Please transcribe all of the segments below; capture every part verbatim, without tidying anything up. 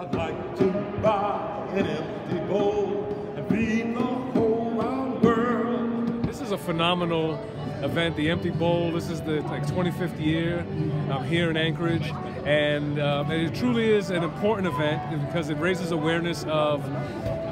I'd like to buy an empty bowl and feed the whole wide world. This is a phenomenal event, the Empty Bowl. This is the like twenty-fifth year um, here in Anchorage, and, um, and it truly is an important event because it raises awareness of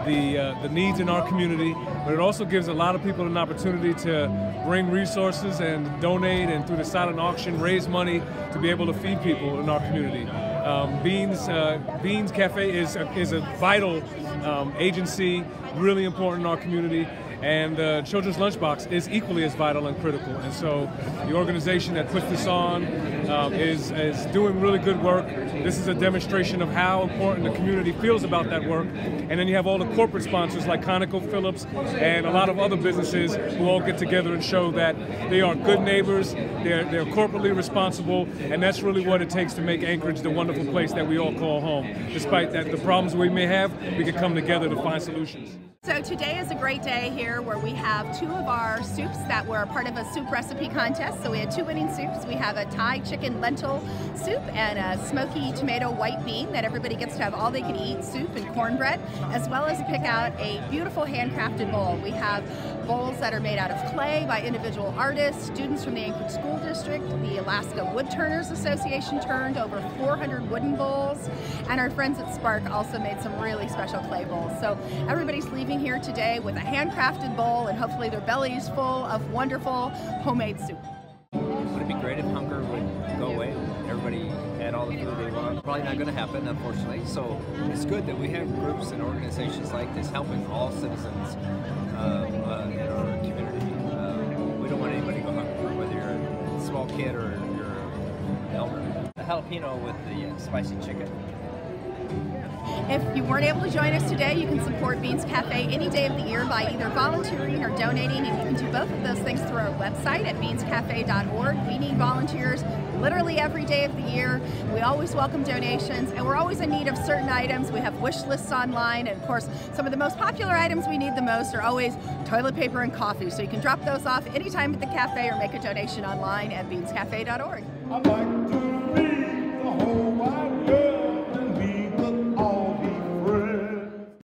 the, uh, the needs in our community, but it also gives a lot of people an opportunity to bring resources and donate, and through the silent auction raise money to be able to feed people in our community. Um, Beans, uh, Beans Cafe is a, is a vital um, agency, really important in our community. And the uh, Children's Lunchbox is equally as vital and critical. And so the organization that puts this on um, is, is doing really good work. This is a demonstration of how important the community feels about that work. And then you have all the corporate sponsors like ConocoPhillips and a lot of other businesses who all get together and show that they are good neighbors, they're, they're corporately responsible, and that's really what it takes to make Anchorage the wonderful place that we all call home. Despite that, the problems we may have, we can come together to find solutions. So today is a great day here where we have two of our soups that were part of a soup recipe contest. So we had two winning soups. We have a Thai chicken lentil soup and a smoky tomato white bean that everybody gets to have all they can eat soup and cornbread, as well as pick out a beautiful handcrafted bowl. We have bowls that are made out of clay by individual artists. Students from the Anchorage School District, the Alaska Woodturners Association turned over four hundred wooden bowls, and our friends at Spark also made some really special clay bowls. So everybody's leaving here today with a handcrafted bowl, and hopefully their bellies full of wonderful homemade soup. Would it be great if hunger would go away? Everybody had all the food they want. Probably not going to happen, unfortunately. So it's good that we have groups and organizations like this helping all citizens uh, uh, in our community. Uh, we don't want anybody to go hungry, whether you're a small kid or you're an elder. The jalapeno with the uh, spicy chicken. If you weren't able to join us today, you can support Beans Cafe any day of the year by either volunteering or donating, and you can do both of those things through our website at beans cafe dot org. We need volunteers literally every day of the year. We always welcome donations, and we're always in need of certain items. We have wish lists online, and of course, some of the most popular items we need the most are always toilet paper and coffee, so you can drop those off anytime at the cafe or make a donation online at beans cafe dot org.